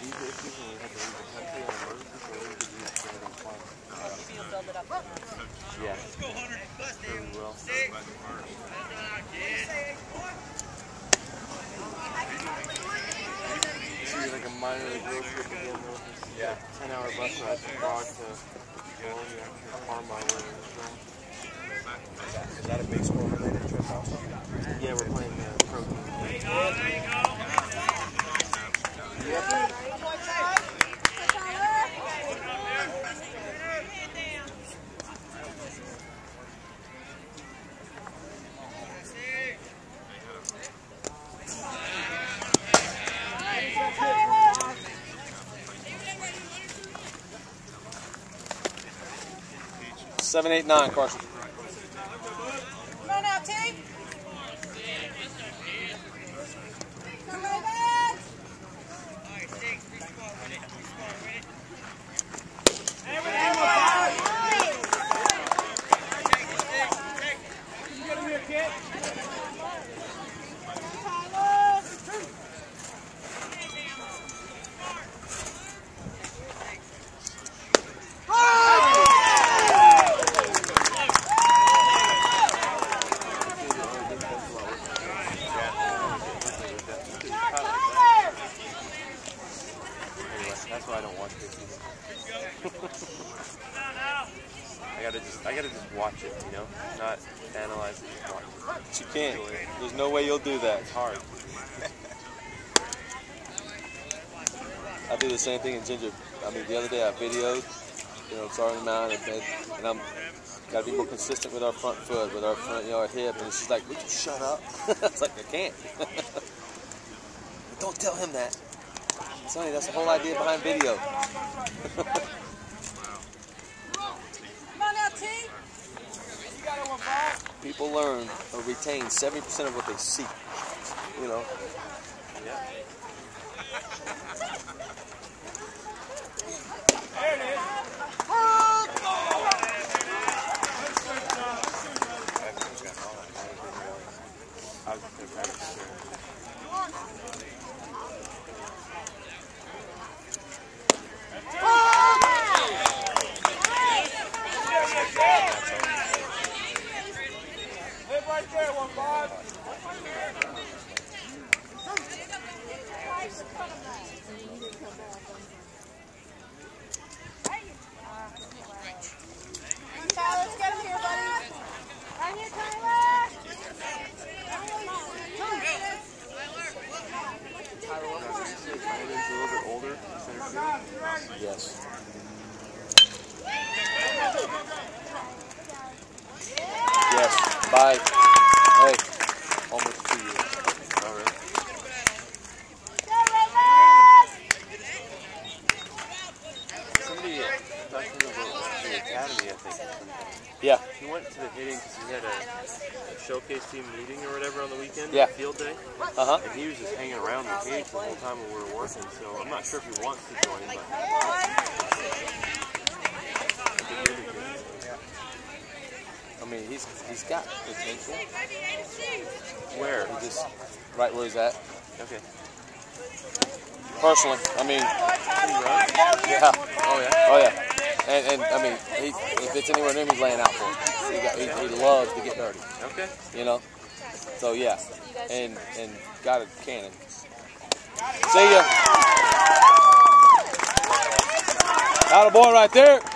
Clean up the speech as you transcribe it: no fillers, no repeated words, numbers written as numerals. Yeah. Let's go, Hunter. Bust him. Six. She's like a minor league road trip again. Yeah. 10-hour bus ride from Prague to Bologna or Parma. Is that a baseball-related trip also? Yeah, we're playing the pro team. Oh, there you go. Seven, eight, nine, Carson. Come on out, T. Come on, man. All right, six. Three score with it. Everybody, get him here, kid. That's why I don't watch this either. I gotta just watch it, you know? Not analyze it, just watch it. But you can't. There's no way you'll do that. It's hard. I do the same thing in Ginger. I mean, the other day I videoed, you know, throwing them out, and I'm gotta be more consistent with our front foot, with our front yard hip, and she's like, "Would you shut up?" It's like, I can't. Don't tell him that. Sonny, that's the whole idea behind video. Come on out, T. People learn or retain 70% of what they see. You know. Yeah. There it is. I was going to practice. Right there, 1-5. Tyler, let's get him here, buddy. Right here, Tyler. Tyler, what was it? Tyler's a little bit older. Yes. Yes. Bye. Hey, almost 2 years. All right. Somebody talked to him about the academy, I think. Yeah. He went to the hitting because he had a showcase team meeting or whatever on the weekend. Yeah. Field day. Uh-huh. And he was just hanging around the cage the whole time when we were working, so I'm not sure if he wants to join, but... I mean, he's got potential. Where? He just right where he's at. Okay. Personally, I mean. Yeah. Oh yeah. Oh yeah. And I mean, if it's anywhere near him, he's laying out for him. He loves to get dirty. Okay. You know. So yeah. And got a cannon. See ya. Atta boy right there.